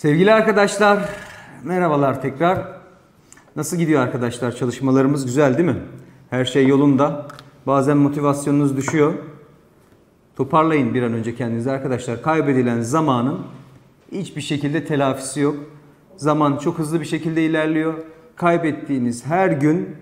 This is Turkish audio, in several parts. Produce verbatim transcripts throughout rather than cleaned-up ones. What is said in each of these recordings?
Sevgili arkadaşlar, merhabalar tekrar. Nasıl gidiyor arkadaşlar? Çalışmalarımız güzel değil mi? Her şey yolunda. Bazen motivasyonunuz düşüyor. Toparlayın bir an önce kendinizi arkadaşlar. Kaybedilen zamanın hiçbir şekilde telafisi yok. Zaman çok hızlı bir şekilde ilerliyor. Kaybettiğiniz her gün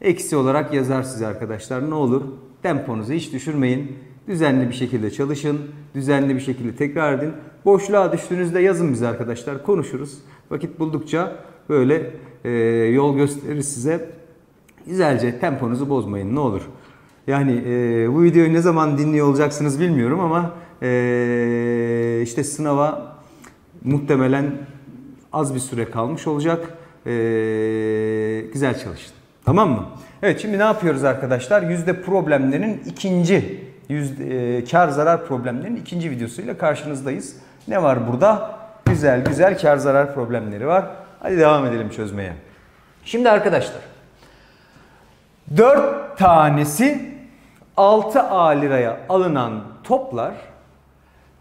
eksi olarak yazar size arkadaşlar. Ne olur temponuzu hiç düşürmeyin. Düzenli bir şekilde çalışın. Düzenli bir şekilde tekrar edin. Boşluğa düştüğünüzde yazın bize arkadaşlar. Konuşuruz. Vakit buldukça böyle e, yol gösterir size. Güzelce temponuzu bozmayın ne olur. Yani e, bu videoyu ne zaman dinliyor olacaksınız bilmiyorum ama e, işte sınava muhtemelen az bir süre kalmış olacak. E, güzel çalışın. Tamam mı? Evet, şimdi ne yapıyoruz arkadaşlar? Yüzde problemlerin ikinci, yüzde, e, kar zarar problemlerinin ikinci videosuyla karşınızdayız. Ne var burada? Güzel güzel kar zarar problemleri var. Hadi devam edelim çözmeye. Şimdi arkadaşlar, dört tanesi altı A liraya alınan toplar,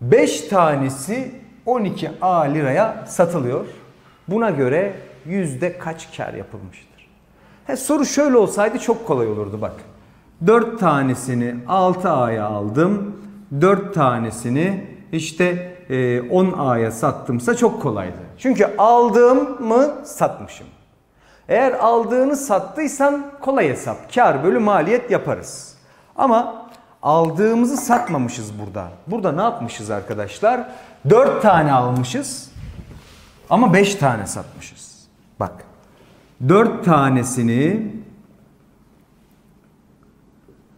beş tanesi on iki A liraya satılıyor. Buna göre yüzde kaç kar yapılmıştır? He, soru şöyle olsaydı çok kolay olurdu bak. dört tanesini altı A'ya aldım. dört tanesini işte on A'ya sattımsa çok kolaydı. Çünkü aldığım mı satmışım. Eğer aldığını sattıysan kolay hesap. Kar bölü maliyet yaparız. Ama aldığımızı satmamışız burada. Burada ne yapmışız arkadaşlar? dört tane almışız ama beş tane satmışız. Bak, dört tanesini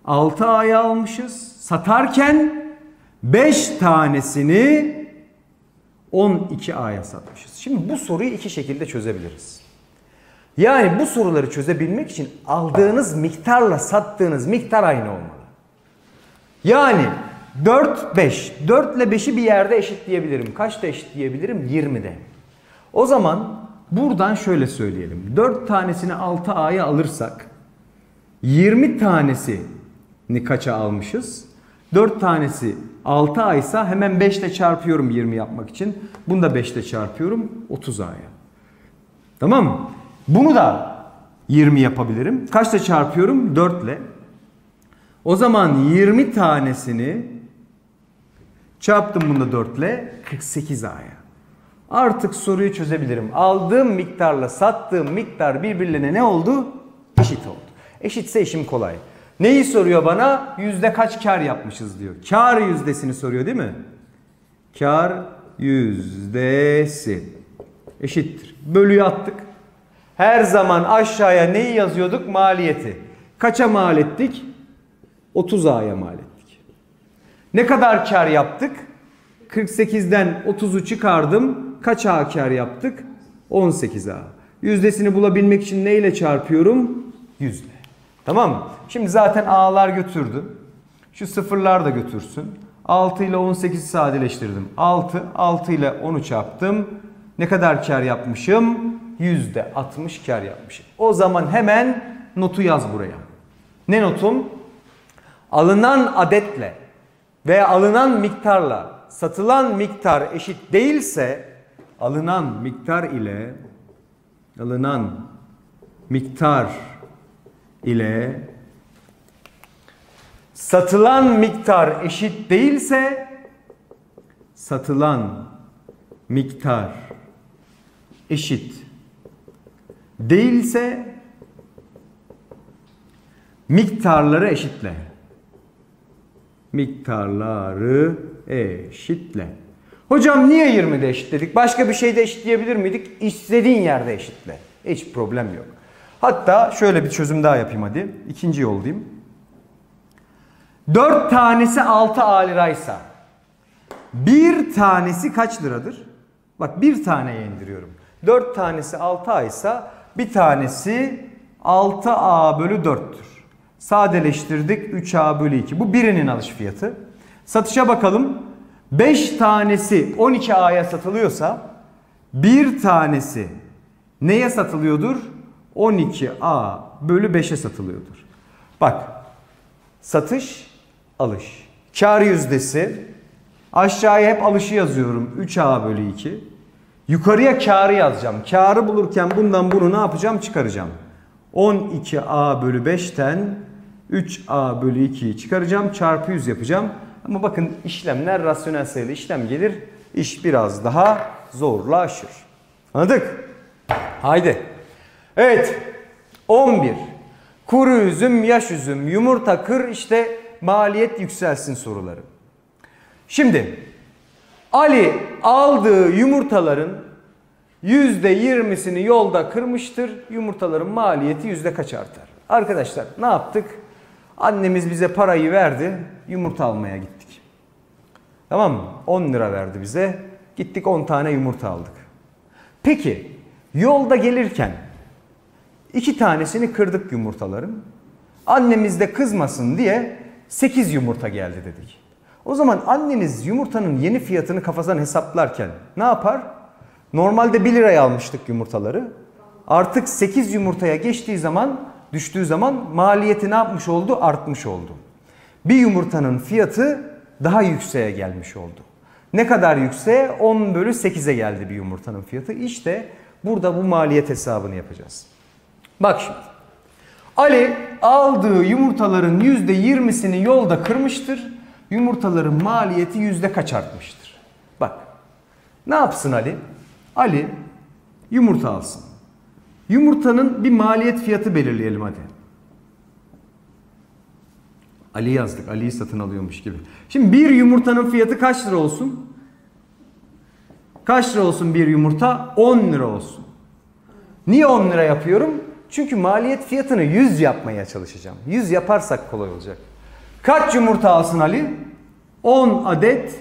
altı A'ya almışız satarken beş tanesini on iki A'ya satmışız. Şimdi bu soruyu iki şekilde çözebiliriz. Yani bu soruları çözebilmek için aldığınız miktarla sattığınız miktar aynı olmalı. Yani dört beş. dört ile beşi bir yerde eşitleyebilirim. Kaçta eşitleyebilirim? yirmide. O zaman buradan şöyle söyleyelim. dört tanesini altı A'ya alırsak yirmi tanesini kaça almışız? dört tanesi altı A ise hemen beş ile çarpıyorum yirmi yapmak için. Bunu da beş ile çarpıyorum otuz A'ya. Tamam mı? Bunu da yirmi yapabilirim. Kaçla çarpıyorum? dört ile. O zaman yirmi tanesini çarptım bunu da dört ile, kırk sekiz A'ya. Artık soruyu çözebilirim. Aldığım miktarla sattığım miktar birbirlerine ne oldu? Eşit oldu. Eşitse işim kolay. Neyi soruyor bana? Yüzde kaç kar yapmışız diyor. Kar yüzdesini soruyor değil mi? Kar yüzdesi eşittir. Bölüyü attık. Her zaman aşağıya neyi yazıyorduk? Maliyeti. Kaça mal ettik? otuz A'ya mal ettik. Ne kadar kar yaptık? kırk sekizden otuzu çıkardım. Kaç A kar yaptık? on sekiz A. Yüzdesini bulabilmek için neyle çarpıyorum? yüz ile. Tamam mı? Şimdi zaten A'lar götürdü. Şu sıfırlar da götürsün. altı ile on sekizi sadeleştirdim. altı, altı ile onu çarptım. Ne kadar kar yapmışım? yüzde altmış kar yapmışım. O zaman hemen notu yaz buraya. Ne notum? Alınan adetle veya alınan miktarla satılan miktar eşit değilse, alınan miktar ile alınan miktar ile satılan miktar eşit değilse, satılan miktar eşit değilse miktarları eşitle. Miktarları eşitle. Hocam niye yirmide eşitledik? Başka bir şeyde eşitleyebilir miydik? İstediğin yerde eşitle. Hiç problem yok. Hatta şöyle bir çözüm daha yapayım hadi. İkinci yol diyeyim. dört tanesi altı A liraysa bir tanesi kaç liradır? Bak, bir taneye indiriyorum. dört tanesi altı A ise bir tanesi altı A bölü dörttür. Sadeleştirdik, üç A bölü iki. Bu birinin alış fiyatı. Satışa bakalım. beş tanesi on iki A'ya satılıyorsa bir tanesi neye satılıyordur? on iki A bölü beşe satılıyordur. Bak, satış, alış. Kar yüzdesi, aşağıya hep alışı yazıyorum. üç A bölü iki. Yukarıya kârı yazacağım. Kârı bulurken bundan bunu ne yapacağım? Çıkaracağım. on iki a bölü beşten üç a bölü ikiyi çıkaracağım. Çarpı yüz yapacağım. Ama bakın işlemler rasyonel sayılı işlem gelir. İş biraz daha zorlaşır. Anladık? Haydi. Evet. on bir. Kuru üzüm, yaş üzüm, yumurta, kır, işte maliyet yükselsin soruları. Şimdi Ali aldığı yumurtaların yüzde yirmisini yolda kırmıştır. Yumurtaların maliyeti yüzde kaç artar? Arkadaşlar ne yaptık? Annemiz bize parayı verdi. Yumurta almaya gittik. Tamam mı? on lira verdi bize. Gittik on tane yumurta aldık. Peki yolda gelirken iki tanesini kırdık yumurtaların. Annemiz de kızmasın diye sekiz yumurta geldi dedik. O zaman anneniz yumurtanın yeni fiyatını kafadan hesaplarken ne yapar? Normalde bir liraya almıştık yumurtaları. Artık sekiz yumurtaya geçtiği zaman, düştüğü zaman maliyeti ne yapmış oldu? Artmış oldu. Bir yumurtanın fiyatı daha yükseğe gelmiş oldu. Ne kadar yükseğe? on bölü sekize geldi bir yumurtanın fiyatı. İşte burada bu maliyet hesabını yapacağız. Bak şimdi. Ali aldığı yumurtaların yüzde yirmisini yolda kırmıştır. Yumurtaların maliyeti yüzde kaç artmıştır? Bak. Ne yapsın Ali? Ali yumurta alsın. Yumurtanın bir maliyet fiyatı belirleyelim hadi. Ali yazdık. Ali'yi satın alıyormuş gibi. Şimdi bir yumurtanın fiyatı kaç lira olsun? Kaç lira olsun bir yumurta? on lira olsun. Niye on lira yapıyorum? Çünkü maliyet fiyatını yüz yapmaya çalışacağım. yüz yaparsak kolay olacak. Kaç yumurta alsın Ali? on adet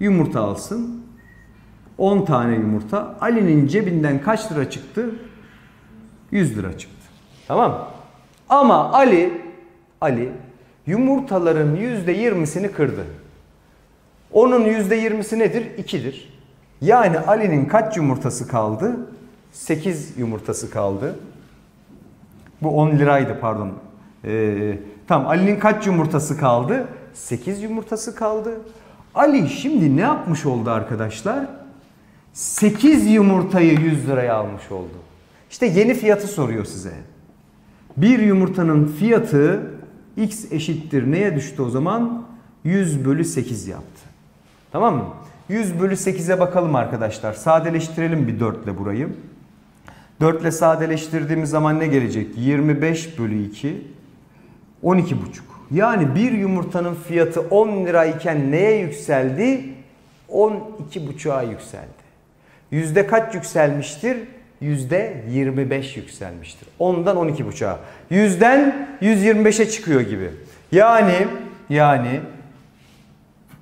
yumurta alsın. on tane yumurta. Ali'nin cebinden kaç lira çıktı? yüz lira çıktı. Tamam mı? Ama Ali, Ali yumurtaların yüzde yirmisini kırdı. Onun yüzde yirmisi nedir? ikidir. Yani Ali'nin kaç yumurtası kaldı? sekiz yumurtası kaldı. Bu on liraydı pardon. Ee, tamam, Ali'nin kaç yumurtası kaldı? sekiz yumurtası kaldı. Ali şimdi ne yapmış oldu arkadaşlar? sekiz yumurtayı yüz liraya almış oldu. İşte yeni fiyatı soruyor size. Bir yumurtanın fiyatı x eşittir neye düştü o zaman? yüz bölü sekiz yaptı. Tamam mı? yüz bölü sekize bakalım arkadaşlar. Sadeleştirelim bir dört ile burayı. dört ile sadeleştirdiğimiz zaman ne gelecek? yirmi beş bölü iki. on iki buçuk. Yani bir yumurtanın fiyatı on lira iken neye yükseldi? on iki buçuğa yükseldi. Yüzde kaç yükselmiştir? yüzde yirmi beş yükselmiştir. ondan on iki buçuğa. yüzden yüz yirmi beşe çıkıyor gibi. Yani yani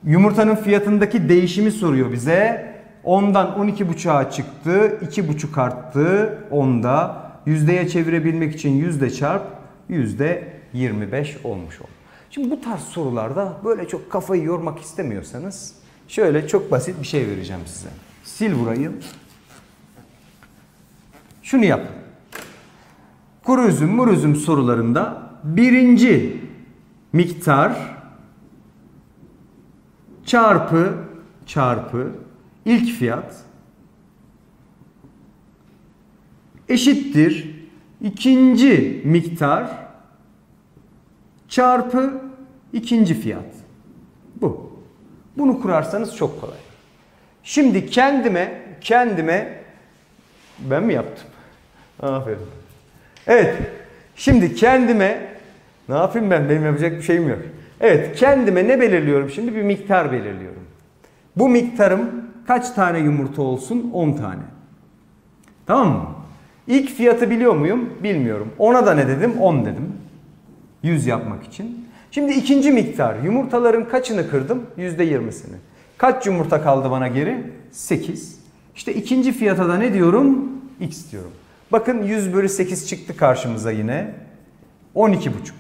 yumurtanın fiyatındaki değişimi soruyor bize. ondan on iki buçuğa çıktı. iki buçuk arttı. onda yüzdeye çevirebilmek için yüzde çarp yüzde yirmi beş olmuş oldu. Şimdi bu tarz sorularda böyle çok kafayı yormak istemiyorsanız şöyle çok basit bir şey vereceğim size. Sil burayı. Şunu yap. Kuru üzüm, mur üzüm sorularında birinci miktar çarpı çarpı ilk fiyat eşittir ikinci miktar çarpı ikinci fiyat. Bu. Bunu kurarsanız çok kolay. Şimdi kendime kendime ben mi yaptım? Aferin. Evet. Şimdi kendime ne yapayım ben? Benim yapacak bir şeyim yok. Evet. Kendime ne belirliyorum? Şimdi bir miktar belirliyorum. Bu miktarım kaç tane yumurta olsun? on tane. Tamam mı? İlk fiyatı biliyor muyum? Bilmiyorum. Ona da ne dedim? on dedim. yüz yapmak için. Şimdi ikinci miktar. Yumurtaların kaçını kırdım? yüzde yirmisini. Kaç yumurta kaldı bana geri? sekiz. İşte ikinci fiyata da ne diyorum? X diyorum. Bakın yüz bölü sekiz çıktı karşımıza yine. on iki buçuk.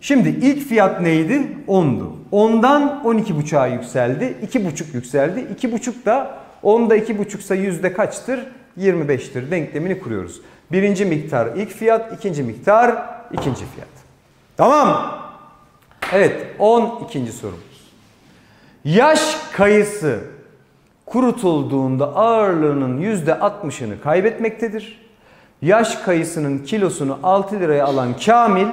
Şimdi ilk fiyat neydi? ondu. ondan on iki buçuğa yükseldi. iki buçuk yükseldi. iki buçuk da onda iki buçuk ise yüzde kaçtır? yirmi beştir. Denklemini kuruyoruz. Birinci miktar ilk fiyat, ikinci miktar ikinci fiyat. Tamam. Evet, on ikinci sorumuz. Yaş kayısı kurutulduğunda ağırlığının yüzde altmışını kaybetmektedir. Yaş kayısının kilosunu altı liraya alan Kamil,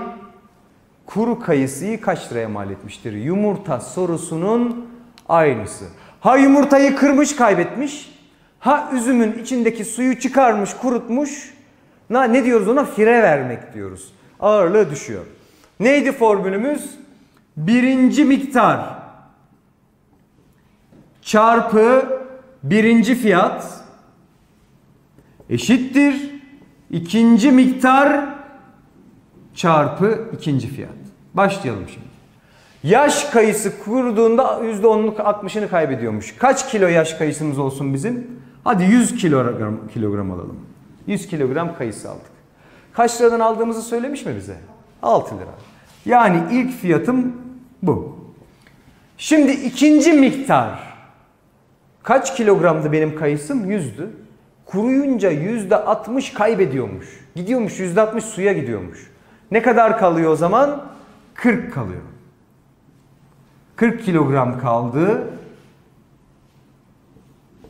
kuru kayısıyı kaç liraya mal etmiştir? Yumurta sorusunun aynısı. Ha yumurtayı kırmış kaybetmiş, ha üzümün içindeki suyu çıkarmış kurutmuş, ne diyoruz ona? Fire vermek diyoruz. Ağırlığı düşüyor. Neydi formülümüz? Birinci miktar çarpı birinci fiyat eşittir İkinci miktar çarpı ikinci fiyat. Başlayalım şimdi. Yaş kayısı kuruduğunda yüzde onluk altmışını kaybediyormuş. Kaç kilo yaş kayısımız olsun bizim? Hadi yüz kilogram, kilogram alalım. yüz kilogram kayısı aldık. Kaç liradan aldığımızı söylemiş mi bize? altı lira. Yani ilk fiyatım bu. Şimdi ikinci miktar. Kaç kilogramdı benim kayısım? yüzdü. Kuruyunca yüzde altmış kaybediyormuş. Gidiyormuş, yüzde altmış suya gidiyormuş. Ne kadar kalıyor o zaman? kırk kalıyor. kırk kilogram kaldı.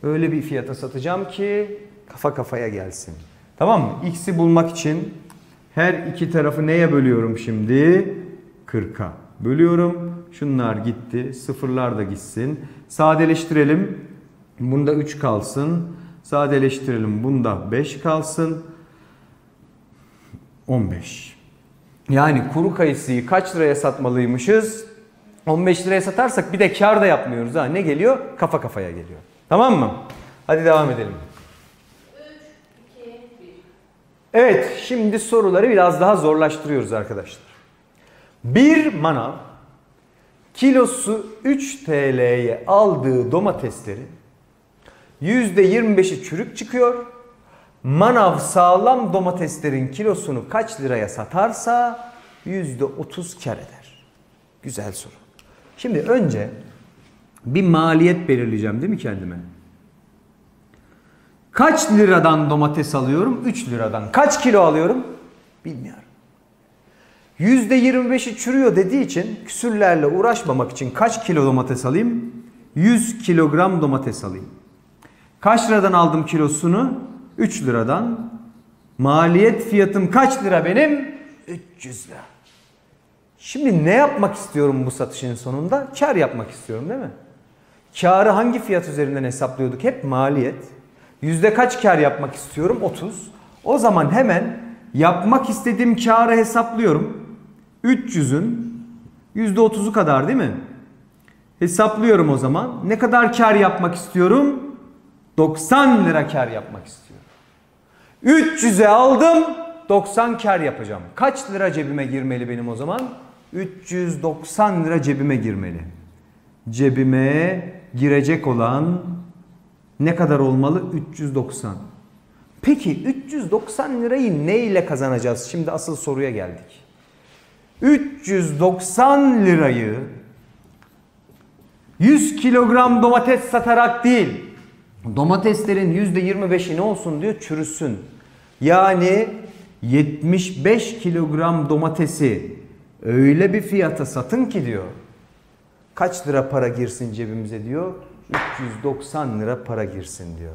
Öyle bir fiyata satacağım ki kafa kafaya gelsin. Tamam mı? X'i bulmak için her iki tarafı neye bölüyorum şimdi? kırka bölüyorum. Şunlar gitti. Sıfırlar da gitsin. Sadeleştirelim. Bunda üç kalsın. Sadeleştirelim. Bunda beş kalsın. on beş. Yani kuru kayısıyı kaç liraya satmalıymışız? on beş liraya satarsak bir de kar da yapmıyoruz. Ha. Ne geliyor? Kafa kafaya geliyor. Tamam mı? Hadi devam edelim. üç, iki, bir. Evet. Şimdi soruları biraz daha zorlaştırıyoruz arkadaşlar. Bir manav kilosu üç TL'ye aldığı domatesleri yüzde yirmi beşi çürük çıkıyor. Manav sağlam domateslerin kilosunu kaç liraya satarsa yüzde otuz kar eder. Güzel soru. Şimdi önce bir maliyet belirleyeceğim değil mi kendime? Kaç liradan domates alıyorum? üç liradan. Kaç kilo alıyorum? Bilmiyorum. yüzde yirmi beşi çürüyor dediği için küsürlerle uğraşmamak için kaç kilo domates alayım? yüz kilogram domates alayım. Kaç liradan aldım kilosunu? üç liradan. Maliyet fiyatım kaç lira benim? üç yüz lira. Şimdi ne yapmak istiyorum bu satışın sonunda? Kar yapmak istiyorum değil mi? Karı hangi fiyat üzerinden hesaplıyorduk? Hep maliyet. Yüzde kaç kar yapmak istiyorum? otuz. O zaman hemen yapmak istediğim karı hesaplıyorum. üç yüzün yüzde otuzu kadar değil mi? Hesaplıyorum o zaman. Ne kadar kar yapmak istiyorum? doksan lira kar yapmak istiyorum. üç yüze aldım, doksan kar yapacağım. Kaç lira cebime girmeli benim o zaman? üç yüz doksan lira cebime girmeli. Cebime girecek olan ne kadar olmalı? üç yüz doksan. Peki üç yüz doksan lirayı ne ile kazanacağız? Şimdi asıl soruya geldik. üç yüz doksan lirayı yüz kilogram domates satarak değil, domateslerin yüzde yirmi beşi ne olsun diyor? Çürüsün. Yani yetmiş beş kilogram domatesi öyle bir fiyata satın ki diyor. Kaç lira para girsin cebimize diyor? üç yüz doksan lira para girsin diyor.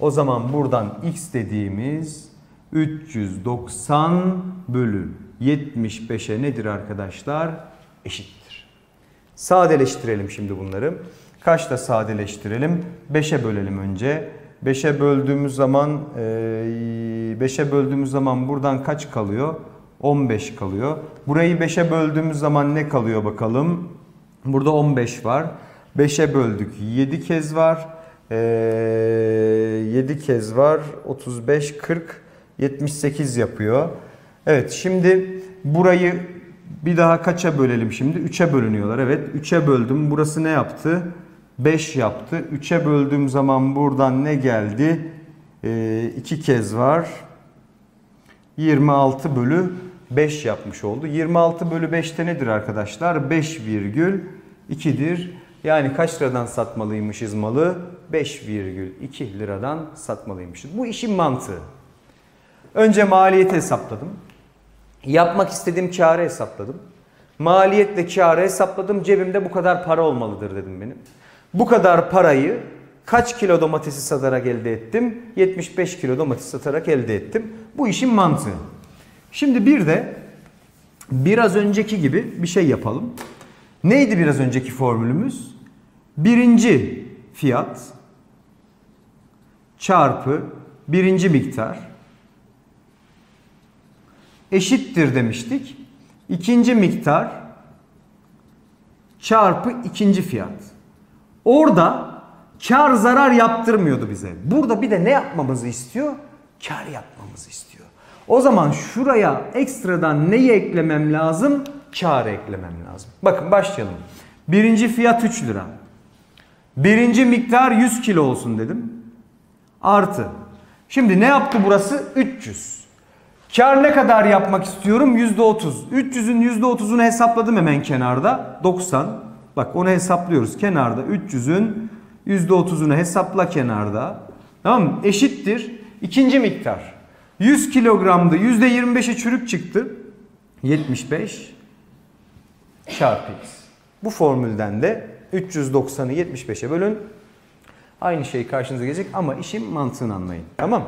O zaman buradan x dediğimiz üç yüz doksan bölü yetmiş beşe nedir arkadaşlar? Eşittir. Sadeleştirelim şimdi bunları. Kaçla sadeleştirelim? beşe bölelim önce. beşe böldüğümüz zaman beşe böldüğümüz zaman buradan kaç kalıyor? on beş kalıyor. Burayı beşe böldüğümüz zaman ne kalıyor bakalım? Burada on beş var. beşe böldük. yedi kez var. yedi kez var. otuz beş, kırk, yetmiş sekiz yapıyor. Evet, şimdi burayı bir daha kaça bölelim şimdi? üçe bölünüyorlar. Evet, üçe böldüm. Burası ne yaptı? beş yaptı. üçe böldüğüm zaman buradan ne geldi? Ee, iki kez var. yirmi altı bölü beş yapmış oldu. yirmi altı bölü beşte nedir arkadaşlar? beş virgül ikidir. Yani kaç liradan satmalıymışız malı? beş virgül iki liradan satmalıymışız. Bu işin mantığı. Önce maliyeti hesapladım. Yapmak istediğim kârı hesapladım. Maliyetle kârı hesapladım. Cebimde bu kadar para olmalıdır dedim benim. Bu kadar parayı Kaç kilo domatesi satarak elde ettim? yetmiş beş kilo domates satarak elde ettim. Bu işin mantığı. Şimdi bir de biraz önceki gibi bir şey yapalım. Neydi biraz önceki formülümüz? Birinci fiyat çarpı birinci miktar eşittir demiştik. İkinci miktar çarpı ikinci fiyat. Orada kar zarar yaptırmıyordu bize. Burada bir de ne yapmamızı istiyor? Kar yapmamızı istiyor. O zaman şuraya ekstradan neyi eklemem lazım? Kârı eklemem lazım. Bakın başlayalım. Birinci fiyat üç lira. Birinci miktar yüz kilo olsun dedim. Artı. Şimdi ne yaptı burası? üç yüz. Kâr ne kadar yapmak istiyorum? yüzde otuz. üç yüzün yüzde otuzunu hesapladım hemen kenarda. doksan. Bak onu hesaplıyoruz kenarda. üç yüzün yüzde otuzunu hesapla kenarda. Tamam mı? Eşittir. İkinci miktar. yüz kilogramda yüzde yirmi beşe çürük çıktı. yetmiş beş çarpı x. Bu formülden de üç yüz doksanı yetmiş beşe bölün. Aynı şey karşınıza gelecek ama işin mantığını anlayın. Tamam mı?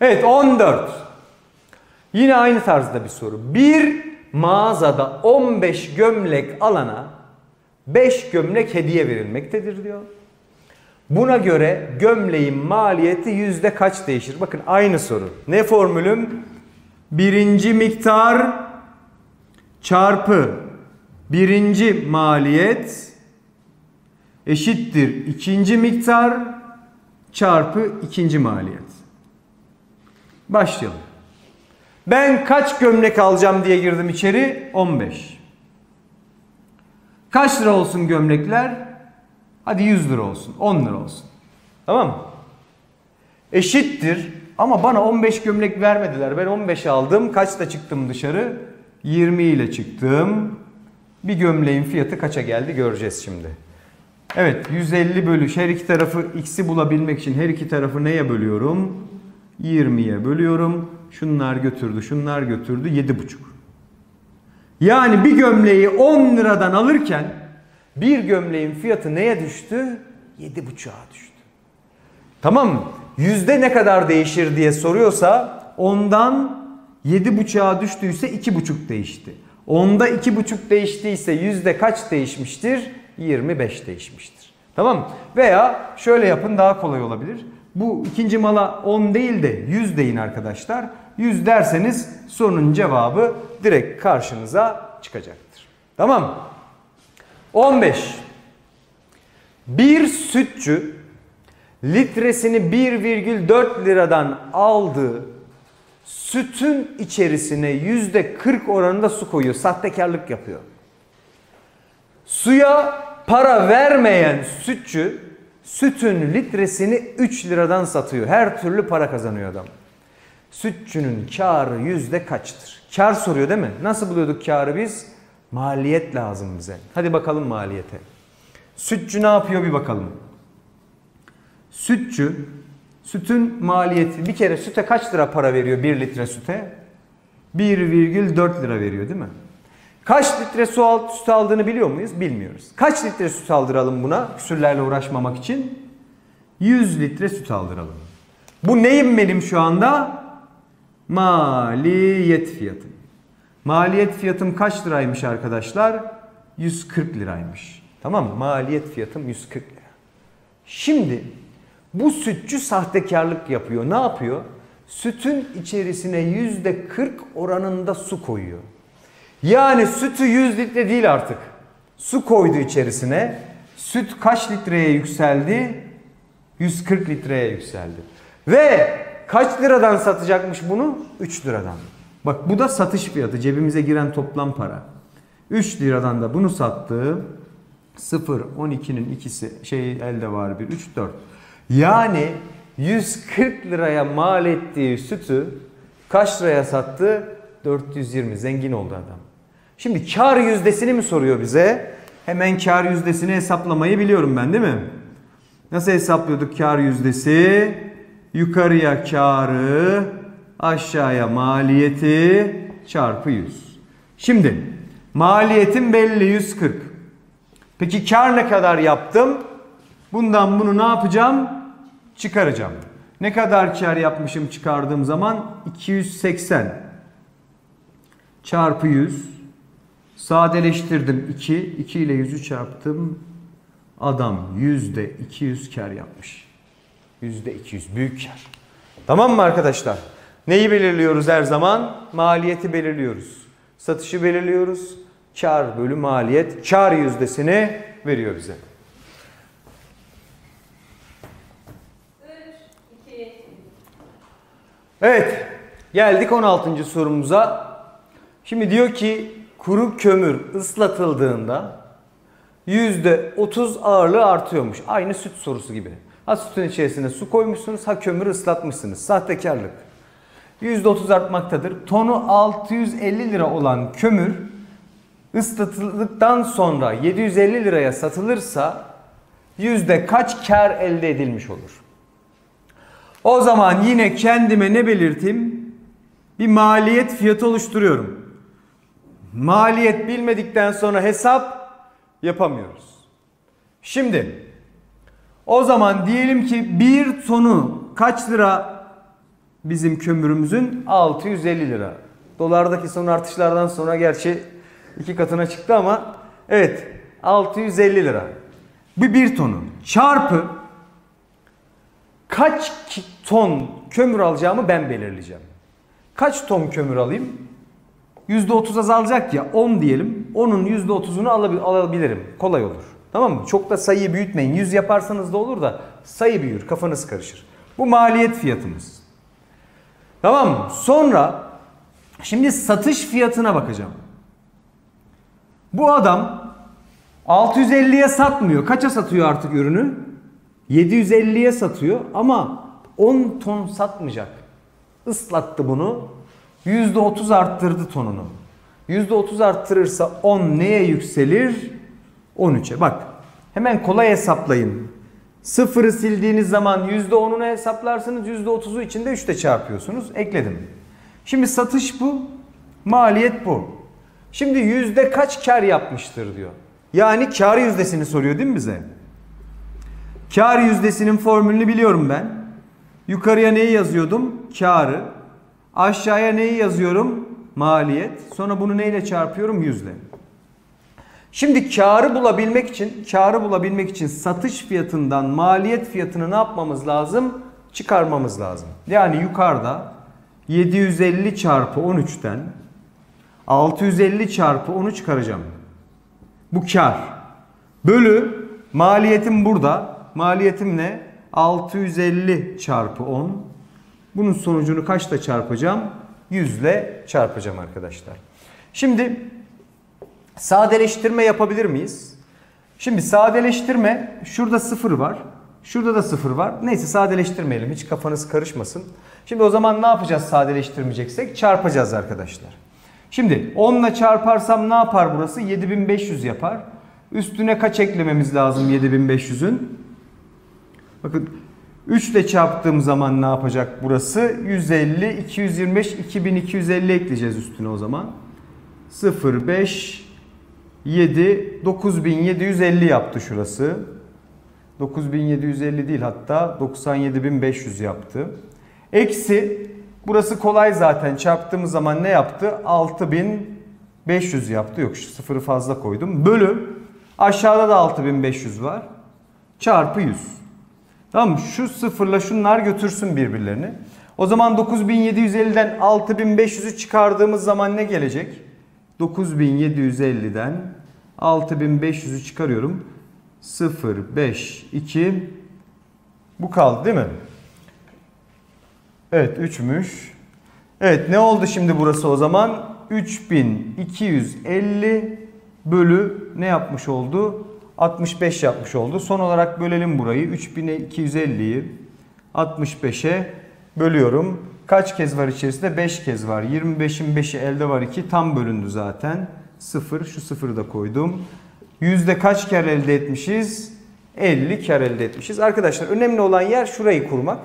Evet, on dört. Yine aynı tarzda bir soru. Bir mağazada on beş gömlek alana beş gömlek hediye verilmektedir diyor. Buna göre gömleğin maliyeti yüzde kaç değişir? Bakın aynı soru. Ne formülüm? Birinci miktar çarpı birinci maliyet eşittir ikinci miktar çarpı ikinci maliyet. Başlayalım. Ben kaç gömlek alacağım diye girdim içeri? on beş. Kaç lira olsun gömlekler? Hadi yüz lira olsun, on lira olsun. Tamam mı? Eşittir ama bana on beş gömlek vermediler. Ben on beş aldım. Kaçta çıktım dışarı? yirmi ile çıktım. Bir gömleğin fiyatı kaça geldi göreceğiz şimdi. Evet, yüz elli bölü her iki tarafı x'i bulabilmek için her iki tarafı neye bölüyorum? yirmiye bölüyorum. Şunlar götürdü, şunlar götürdü. yedi buçuk. Yani bir gömleği on liradan alırken bir gömleğin fiyatı neye düştü? yedi buçuğa düştü. Tamam mı? Yüzde ne kadar değişir diye soruyorsa ondan yedi buçuğa düştüyse iki buçuk değişti. Onda iki buçuk değiştiyse yüzde kaç değişmiştir? yirmi beş değişmiştir. Tamam mı? Veya şöyle yapın, daha kolay olabilir. Bu ikinci mala on değil de yüz deyin arkadaşlar. yüz derseniz sorunun cevabı direkt karşınıza çıkacaktır. Tamam mı? on beş. Bir sütçü litresini bir virgül dört liradan aldığı sütün içerisine yüzde kırk oranında su koyuyor. Sahtekarlık yapıyor. Suya para vermeyen sütçü sütün litresini üç liradan satıyor. Her türlü para kazanıyor adam. Sütçünün karı yüzde kaçtır? Kar soruyor değil mi? Nasıl buluyorduk karı biz? Maliyet lazım bize. Hadi bakalım maliyete. Sütçü ne yapıyor bir bakalım. Sütçü, sütün maliyeti. Bir kere süte kaç lira para veriyor bir litre süte? bir virgül dört lira veriyor değil mi? Kaç litre su al, süt aldığını biliyor muyuz? Bilmiyoruz. Kaç litre süt aldıralım buna küsürlerle uğraşmamak için? yüz litre süt aldıralım. Bu neyim benim şu anda? Maliyet fiyatım. Maliyet fiyatım kaç liraymış arkadaşlar? yüz kırk liraymış. Tamam mı? Maliyet fiyatım yüz kırk lira. Şimdi bu sütçü sahtekarlık yapıyor. Ne yapıyor? Sütün içerisine yüzde kırk oranında su koyuyor. Yani sütü yüz litre değil artık. Su koydu içerisine. Süt kaç litreye yükseldi? yüz kırk litreye yükseldi. Ve kaç liradan satacakmış bunu? üç liradan. Bak bu da satış fiyatı. Cebimize giren toplam para. üç liradan da bunu sattı. sıfır on ikinin ikisi şey elde var bir üç dört. Yani yüz kırk liraya mal ettiği sütü kaç liraya sattı? dört yüz yirmi. Zengin oldu adam. Şimdi kar yüzdesini mi soruyor bize? Hemen kar yüzdesini hesaplamayı biliyorum ben değil mi? Nasıl hesaplıyorduk kar yüzdesi? Yukarıya karı, aşağıya maliyeti çarpı yüz. Şimdi maliyetim belli yüz kırk. Peki kar ne kadar yaptım? Bundan bunu ne yapacağım? Çıkaracağım. Ne kadar kar yapmışım çıkardığım zaman? iki yüz seksen çarpı yüz. Sadeleştirdim iki. iki ile yüzü çarptım. Adam yüzde iki yüz kar yapmış. yüzde iki yüz büyük kar. Tamam mı arkadaşlar? Neyi belirliyoruz her zaman? Maliyeti belirliyoruz. Satışı belirliyoruz. Kar bölü maliyet. Kar yüzdesini veriyor bize. Evet. Geldik on altıncı sorumuza. Şimdi diyor ki kuru kömür ıslatıldığında yüzde otuz ağırlığı artıyormuş. Aynı süt sorusu gibi. Ha sütün içerisine su koymuşsunuz, ha kömürü ıslatmışsınız. Sahtekarlık. yüzde otuz artmaktadır. Tonu altı yüz elli lira olan kömür ıslatıldıktan sonra yedi yüz elli liraya satılırsa yüzde kaç kar elde edilmiş olur? O zaman yine kendime ne belirteyim? Bir maliyet fiyatı oluşturuyorum. Maliyet bilmedikten sonra hesap yapamıyoruz. Şimdi o zaman diyelim ki bir tonu kaç lira bizim kömürümüzün? altı yüz elli lira. Dolardaki son artışlardan sonra gerçi iki katına çıktı ama evet altı yüz elli lira. Bu bir tonu çarpı kaç ton kömür alacağımı ben belirleyeceğim. Kaç ton kömür alayım? yüzde otuz azalacak ya, on diyelim. Onun yüzde otuzunu alabilirim. Kolay olur. Tamam mı? Çok da sayıyı büyütmeyin. yüz yaparsanız da olur da sayı büyür. Kafanız karışır. Bu maliyet fiyatımız. Tamam mı? Sonra şimdi satış fiyatına bakacağım. Bu adam altı yüz elliye satmıyor. Kaça satıyor artık ürünü? yedi yüz elliye satıyor ama on ton satmayacak. Islattı bunu. yüzde otuz arttırdı tonunu. yüzde otuz arttırırsa on neye yükselir? on üçe. Bak hemen kolay hesaplayın. Sıfırı sildiğiniz zaman yüzde onunu hesaplarsınız. yüzde otuzu içinde üçte çarpıyorsunuz. Ekledim. Şimdi satış bu. Maliyet bu. Şimdi yüzde kaç kar yapmıştır diyor. Yani kar yüzdesini soruyor değil mi bize? Kar yüzdesinin formülünü biliyorum ben. Yukarıya neyi yazıyordum? Karı. Aşağıya neyi yazıyorum? Maliyet. Sonra bunu neyle çarpıyorum? yüzle. Şimdi karı bulabilmek için, karı bulabilmek için satış fiyatından maliyet fiyatını ne yapmamız lazım? Çıkarmamız lazım. Yani yukarıda yedi yüz elli çarpı on üçten altı yüz elli çarpı onu çıkaracağım. Bu kar. Bölü maliyetim burada. Maliyetim ne? altı yüz elli çarpı on. Bunun sonucunu kaçla çarpacağım? yüz ile çarpacağım arkadaşlar. Şimdi sadeleştirme yapabilir miyiz? Şimdi sadeleştirme, şurada sıfır var. Şurada da sıfır var. Neyse sadeleştirmeyelim. Hiç kafanız karışmasın. Şimdi o zaman ne yapacağız sadeleştirmeyeceksek? Çarpacağız arkadaşlar. Şimdi on ile çarparsam ne yapar burası? yedi bin beş yüz yapar. Üstüne kaç eklememiz lazım yedi bin beş yüzün? Bakın üç ile çarptığım zaman ne yapacak burası? yüz elli, iki yüz yirmi beş, iki bin iki yüz elli ekleyeceğiz üstüne o zaman. sıfır, beş, yedi, dokuz bin yedi yüz elli yaptı şurası. dokuz bin yedi yüz elli değil hatta doksan yedi bin beş yüz yaptı. Eksi burası kolay zaten çarptığımız zaman ne yaptı? altı bin beş yüz yaptı. Yok şu sıfırı fazla koydum. Bölü aşağıda da altı bin beş yüz var. Çarpı yüz. Tamam mı? Şu sıfırla şunlar götürsün birbirlerini. O zaman dokuz bin yedi yüz elliden altı bin beş yüzü çıkardığımız zaman ne gelecek? dokuz bin yedi yüz elliden altı bin beş yüzü çıkarıyorum. sıfır, beş, iki. Bu kaldı değil mi? Evet üçmüş. Evet ne oldu şimdi burası o zaman? üç bin iki yüz elli bölü ne yapmış oldu? altmış beş yapmış oldu. Son olarak bölelim burayı. üç bin iki yüz elliyi altmış beşe bölüyorum. Kaç kez var içerisinde? beş kez var. yirmi beşin beşi elde var iki. Tam bölündü zaten. sıfır. Şu sıfırı da koydum. Yüzde kaç kar elde etmişiz? elli kar elde etmişiz. Arkadaşlar önemli olan yer şurayı kurmak.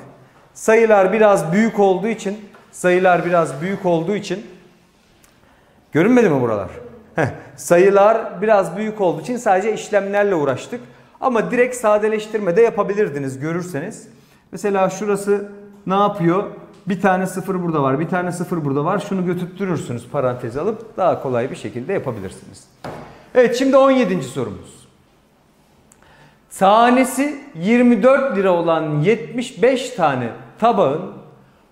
Sayılar biraz büyük olduğu için sayılar biraz büyük olduğu için görünmedi mi buralar? Heh, sayılar biraz büyük olduğu için sadece işlemlerle uğraştık. Ama direkt sadeleştirme de yapabilirdiniz görürseniz. Mesela şurası ne yapıyor? Bir tane sıfır burada var, bir tane sıfır burada var. Şunu götürttürürsünüz paranteze alıp daha kolay bir şekilde yapabilirsiniz. Evet, şimdi on yedinci sorumuz. Tanesi yirmi dört lira olan yetmiş beş tane tabağın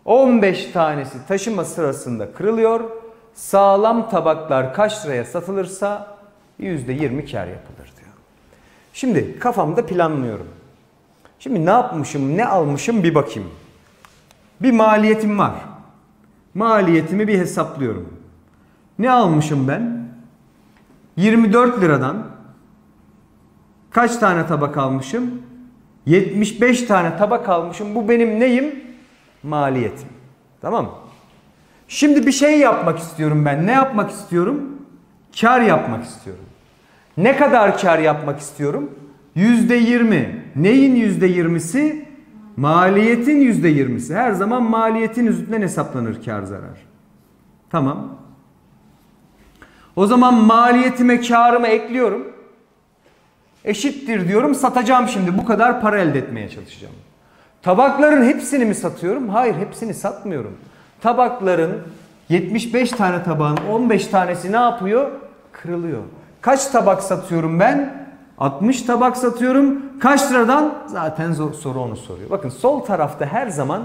on beş tanesi taşıma sırasında kırılıyor. Sağlam tabaklar kaç liraya satılırsa yüzde yirmi kar yapılır diyor. Şimdi kafamda planlıyorum. Şimdi ne yapmışım, ne almışım bir bakayım. Bir maliyetim var. Maliyetimi bir hesaplıyorum. Ne almışım ben? yirmi dört liradan kaç tane tabak almışım? yetmiş beş tane tabak almışım. Bu benim neyim? Maliyetim. Tamam mı? Şimdi bir şey yapmak istiyorum ben. Ne yapmak istiyorum? Kar yapmak istiyorum. Ne kadar kar yapmak istiyorum? yüzde yirmi. Neyin yüzde yirmisi? Maliyetin yüzde yirmisi. Her zaman maliyetin üzerinden hesaplanır kar zarar. Tamam. O zaman maliyetime karımı ekliyorum. Eşittir diyorum. Satacağım şimdi. Bu kadar para elde etmeye çalışacağım. Tabakların hepsini mi satıyorum? Hayır, hepsini satmıyorum. Tabakların yetmiş beş tane tabağın on beş tanesi ne yapıyor? Kırılıyor. Kaç tabak satıyorum ben? altmış tabak satıyorum. Kaç liradan? Zaten zor, soru onu soruyor. Bakın sol tarafta her zaman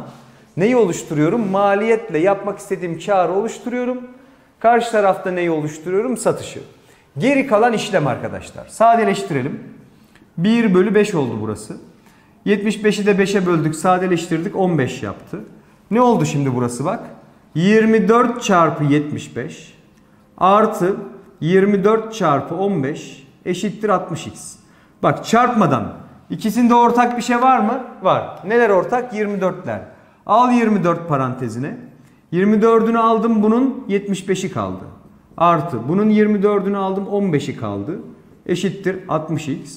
neyi oluşturuyorum? Maliyetle yapmak istediğim karı oluşturuyorum. Karşı tarafta neyi oluşturuyorum? Satışı. Geri kalan işlem arkadaşlar. Sadeleştirelim. bir bölü beş oldu burası. yetmiş beşi de beşe böldük, sadeleştirdik, on beş yaptı. Ne oldu şimdi burası bak? yirmi dört çarpı yetmiş beş artı yirmi dört çarpı on beş eşittir altmış x. Bak çarpmadan, ikisinde ortak bir şey var mı? Var. Neler ortak? yirmi dörtler. Al yirmi dört parantezine. yirmi dördünü aldım, bunun yetmiş beşi kaldı. Artı bunun yirmi dördünü aldım, on beşi kaldı. Eşittir altmış x.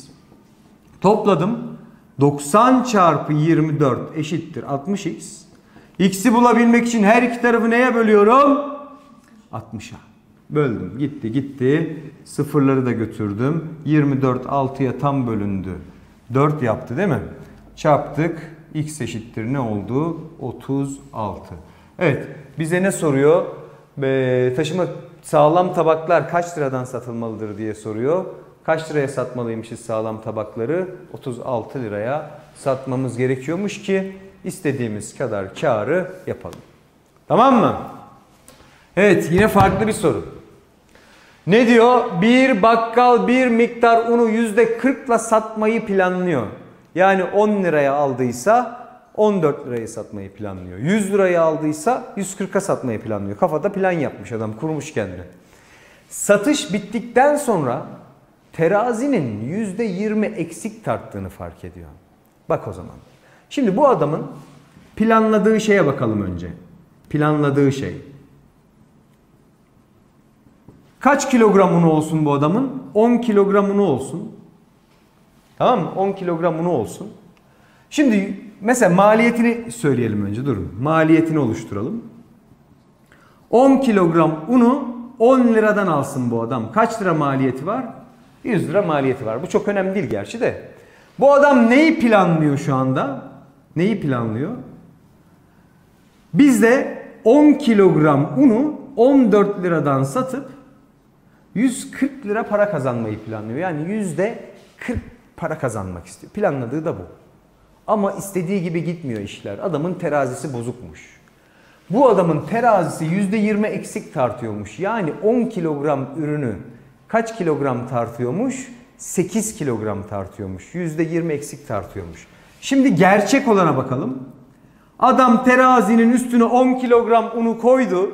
Topladım. doksan çarpı yirmi dört eşittir altmış x. X'i bulabilmek için her iki tarafı neye bölüyorum? altmışa. Böldüm. Gitti gitti. Sıfırları da götürdüm. yirmi dört altıya tam bölündü. dört yaptı değil mi? Çarptık. X eşittir ne oldu? otuz altı. Evet. Bize ne soruyor? Ee, taşıma sağlam tabaklar kaç liradan satılmalıdır diye soruyor. Kaç liraya satmalıymışız sağlam tabakları? otuz altı liraya satmamız gerekiyormuş ki istediğimiz kadar karı yapalım. Tamam mı? Evet, yine farklı bir soru. Ne diyor? Bir bakkal bir miktar unu yüzde kırkla satmayı planlıyor. Yani on liraya aldıysa on dört liraya satmayı planlıyor. yüz liraya aldıysa yüz kırka satmayı planlıyor. Kafada plan yapmış adam, kurmuş kendini. Satış bittikten sonra terazinin yüzde yirmi eksik tarttığını fark ediyor. Bak o zaman. Şimdi bu adamın planladığı şeye bakalım önce. Planladığı şey. Kaç kilogram unu olsun bu adamın? on kilogram unu olsun. Tamam mı? on kilogram unu olsun. Şimdi mesela maliyetini söyleyelim önce. Durun. Maliyetini oluşturalım. on kilogram unu on liradan alsın bu adam. Kaç lira maliyeti var? yüz lira maliyeti var. Bu çok önemli değil gerçi de. Bu adam neyi planlıyor şu anda? Neyi planlıyor? Biz de on kilogram unu on dört liradan satıp yüz kırk lira para kazanmayı planlıyor. Yani yüzde kırk para kazanmak istiyor. Planladığı da bu. Ama istediği gibi gitmiyor işler. Adamın terazisi bozukmuş. Bu adamın terazisi yüzde yirmi eksik tartıyormuş. Yani on kilogram ürünü kaç kilogram tartıyormuş? sekiz kilogram tartıyormuş. yüzde yirmi eksik tartıyormuş. Şimdi gerçek olana bakalım. Adam terazinin üstüne on kilogram unu koydu.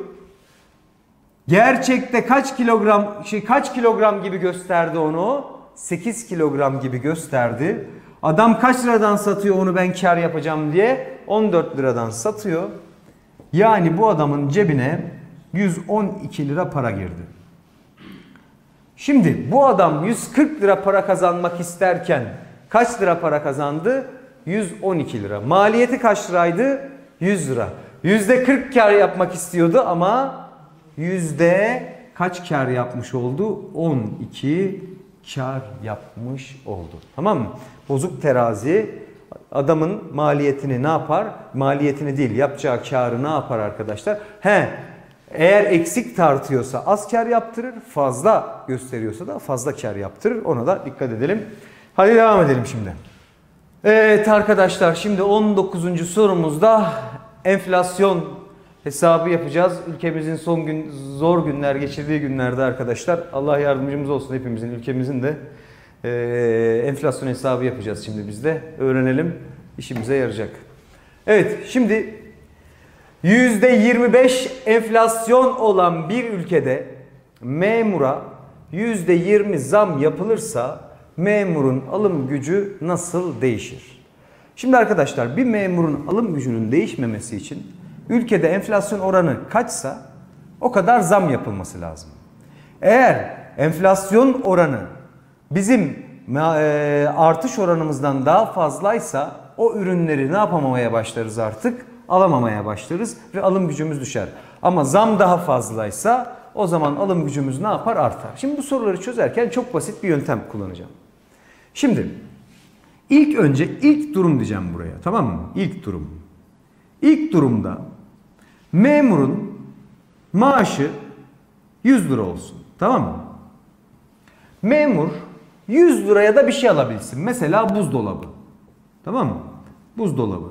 Gerçekte kaç kilogram şey kaç kilogram gibi gösterdi onu? sekiz kilogram gibi gösterdi. Adam kaç liradan satıyor onu ben kar yapacağım diye? on dört liradan satıyor. Yani bu adamın cebine yüz on iki lira para girdi. Şimdi bu adam yüz kırk lira para kazanmak isterken kaç lira para kazandı? yüz on iki lira. Maliyeti kaç liraydı? yüz lira. yüzde kırk kar yapmak istiyordu ama yüzde kaç kar yapmış oldu? on iki kar yapmış oldu. Tamam mı? Bozuk terazi adamın maliyetini ne yapar? Maliyetini değil, yapacağı karı ne yapar arkadaşlar? He, eğer eksik tartıyorsa az kar yaptırır, fazla gösteriyorsa da fazla kar yaptırır. Ona da dikkat edelim. Hadi devam edelim şimdi. Evet arkadaşlar, şimdi on dokuzuncu sorumuzda enflasyon hesabı yapacağız. Ülkemizin son gün zor günler geçirdiği günlerde arkadaşlar, Allah yardımcımız olsun hepimizin, ülkemizin de e, enflasyon hesabı yapacağız şimdi biz de. Öğrenelim, işimize yarayacak. Evet, şimdi yüzde yirmi beş enflasyon olan bir ülkede memura yüzde yirmi zam yapılırsa memurun alım gücü nasıl değişir? Şimdi arkadaşlar, bir memurun alım gücünün değişmemesi için ülkede enflasyon oranı kaçsa o kadar zam yapılması lazım. Eğer enflasyon oranı bizim artış oranımızdan daha fazlaysa o ürünleri ne yapamamaya başlarız artık? Alamamaya başlarız ve alım gücümüz düşer. Ama zam daha fazlaysa o zaman alım gücümüz ne yapar? Artar. Şimdi bu soruları çözerken çok basit bir yöntem kullanacağım. Şimdi ilk önce ilk durum diyeceğim buraya, tamam mı? İlk durum. İlk durumda memurun maaşı yüz lira olsun, tamam mı? Memur yüz liraya da bir şey alabilsin. Mesela buzdolabı. Tamam mı? Buzdolabı.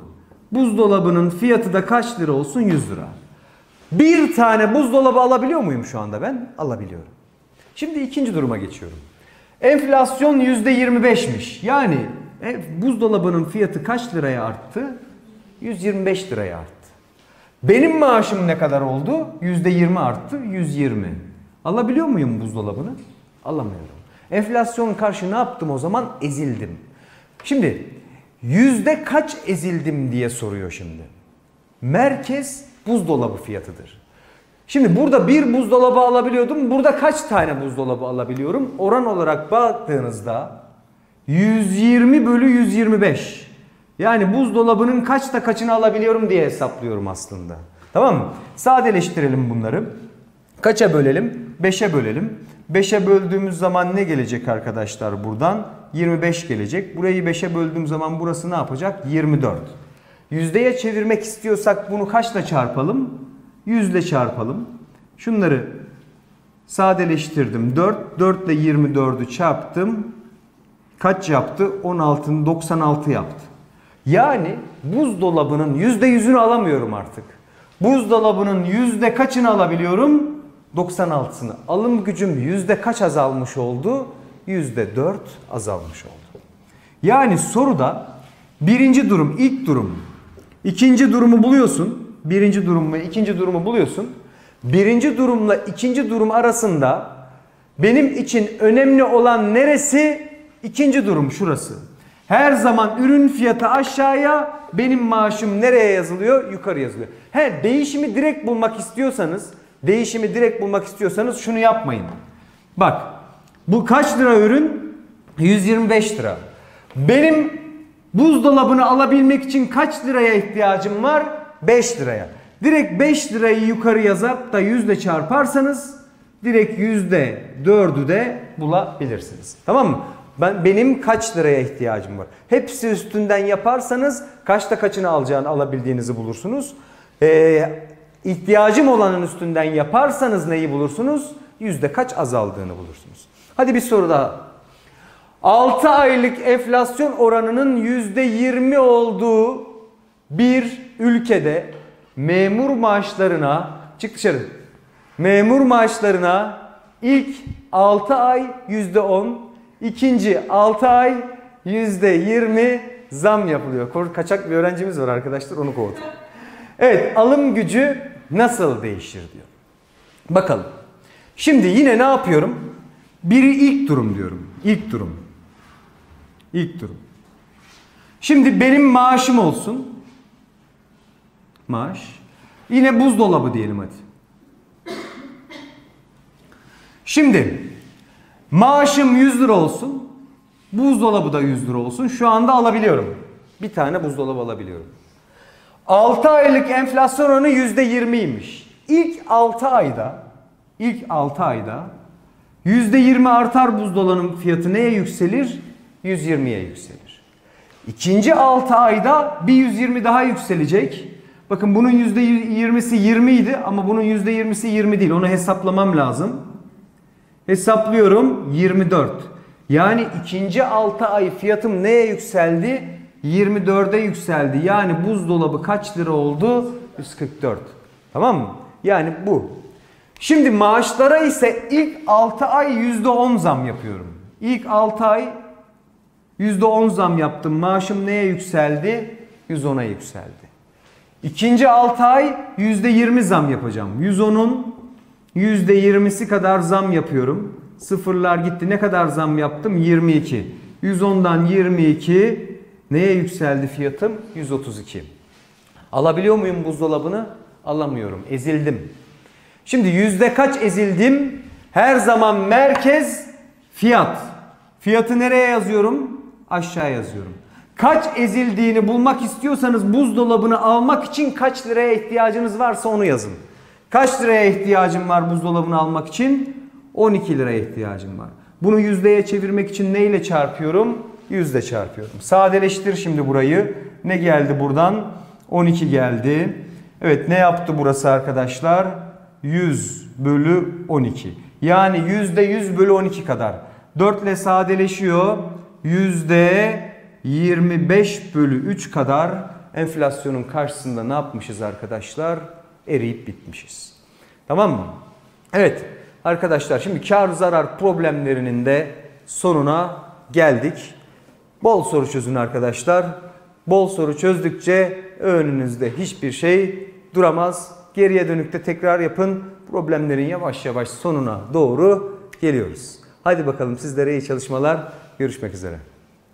Buzdolabının fiyatı da kaç lira olsun? yüz lira. Bir tane buzdolabı alabiliyor muyum şu anda ben? Alabiliyorum. Şimdi ikinci duruma geçiyorum. Enflasyon yüzde yirmi beşmiş. Yani buzdolabının fiyatı kaç liraya arttı? yüz yirmi beş liraya arttı. Benim maaşım ne kadar oldu? yüzde yirmi arttı. yüz yirmi. Alabiliyor muyum buzdolabını? Alamıyorum. Enflasyon karşı ne yaptım o zaman? Ezildim. Şimdi yüzde kaç ezildim diye soruyor şimdi. Merkez buzdolabı fiyatıdır. Şimdi burada bir buzdolabı alabiliyordum. Burada kaç tane buzdolabı alabiliyorum? Oran olarak baktığınızda yüz yirmi bölü yüz yirmi beş. Yani buzdolabının kaçta kaçını alabiliyorum diye hesaplıyorum aslında. Tamam mı? Sadeleştirelim bunları. Kaça bölelim? beşe bölelim. beşe böldüğümüz zaman ne gelecek arkadaşlar buradan? yirmi beş gelecek. Burayı beşe böldüğüm zaman burası ne yapacak? yirmi dört. Yüzdeye çevirmek istiyorsak bunu kaçla çarpalım? yüz ile çarpalım. Şunları sadeleştirdim. dört. dört ile yirmi dördü çarptım. Kaç yaptı? on altının doksan altı yaptı. Yani buzdolabının yüzde yüzünü alamıyorum artık. Buzdolabının yüzde kaçını alabiliyorum? doksan altısını. Alım gücüm yüzde kaç azalmış oldu? yüzde dört azalmış oldu. Yani soruda birinci durum, ilk durum. İkinci durumu buluyorsun. Birinci durum ve ikinci durumu buluyorsun. Birinci durumla ikinci durum arasında benim için önemli olan neresi? İkinci durum şurası. Her zaman ürün fiyatı aşağıya, benim maaşım nereye yazılıyor? Yukarı yazılıyor. He, değişimi direkt bulmak istiyorsanız, değişimi direkt bulmak istiyorsanız şunu yapmayın. Bak, bu kaç lira ürün? yüz yirmi beş lira. Benim buzdolabını alabilmek için kaç liraya ihtiyacım var? beş liraya. Direkt beş lirayı yukarı yazıp da yüz ile çarparsanız direkt yüzde dördü de bulabilirsiniz. Tamam mı? Ben, benim kaç liraya ihtiyacım var? Hepsi üstünden yaparsanız kaçta kaçını alacağını alabildiğinizi bulursunuz. Ee, ihtiyacım olanın üstünden yaparsanız neyi bulursunuz? Yüzde kaç azaldığını bulursunuz. Hadi bir soru daha. altı aylık enflasyon oranının yüzde yirmi olduğu bir ülkede memur maaşlarına, çık dışarı, memur maaşlarına ilk altı ay yüzde on, İkinci altı ay yüzde yirmi zam yapılıyor. Kaçak bir öğrencimiz var arkadaşlar, onu kovdum. Evet, alım gücü nasıl değişir diyor. Bakalım. Şimdi yine ne yapıyorum? Biri ilk durum diyorum. İlk durum. İlk durum. Şimdi benim maaşım olsun. Maaş. Yine buzdolabı diyelim hadi. Şimdi maaşım yüz lira olsun. Buzdolabı da yüz lira olsun. Şu anda alabiliyorum. Bir tane buzdolabı alabiliyorum. altı aylık enflasyon oranı yüzde yirmiymiş. İlk altı ayda ilk altı ayda yüzde yirmi artar buzdolabının fiyatı neye yükselir? yüz yirmiye yükselir. İkinci altı ayda bir yüz yirmi daha yükselecek. Bakın bunun yüzde yirmisi yirmi idi ama bunun yüzde yirmisi yirmi değil. Onu hesaplamam lazım. Hesaplıyorum yirmi dört. Yani ikinci altı ay fiyatım neye yükseldi? yirmi dörde yükseldi. Yani buzdolabı kaç lira oldu? yüz kırk dört. Tamam mı? Yani bu. Şimdi maaşlara ise ilk altı ay yüzde on zam yapıyorum. İlk altı ay yüzde on zam yaptım. Maaşım neye yükseldi? yüz ona yükseldi. İkinci altı ay yüzde yirmi zam yapacağım. yüz onun yüzde yirmisi kadar zam yapıyorum. Sıfırlar gitti. Ne kadar zam yaptım? yirmi iki. yüz ondan yirmi iki. Neye yükseldi fiyatım? yüz otuz iki. Alabiliyor muyum buzdolabını? Alamıyorum. Ezildim. Şimdi yüzde kaç ezildim? Her zaman merkez fiyat. Fiyatı nereye yazıyorum? Aşağı yazıyorum. Kaç ezildiğini bulmak istiyorsanız buzdolabını almak için kaç liraya ihtiyacınız varsa onu yazın. Kaç liraya ihtiyacım var buzdolabını almak için? on iki liraya ihtiyacım var. Bunu yüzdeye çevirmek için neyle çarpıyorum? Yüzde çarpıyorum. Sadeleştir şimdi burayı. Ne geldi buradan? on iki geldi. Evet, ne yaptı burası arkadaşlar? yüz bölü on iki. Yani yüzde yüz bölü on iki kadar. dört ile sadeleşiyor. yüzde yirmi beş bölü üç kadar enflasyonun karşısında ne yapmışız arkadaşlar? Eriyip bitmişiz. Tamam mı? Evet arkadaşlar, şimdi kar zarar problemlerinin de sonuna geldik. Bol soru çözün arkadaşlar. Bol soru çözdükçe önünüzde hiçbir şey duramaz. Geriye dönük de tekrar yapın. Problemlerin yavaş yavaş sonuna doğru geliyoruz. Hadi bakalım, sizlere iyi çalışmalar. Görüşmek üzere.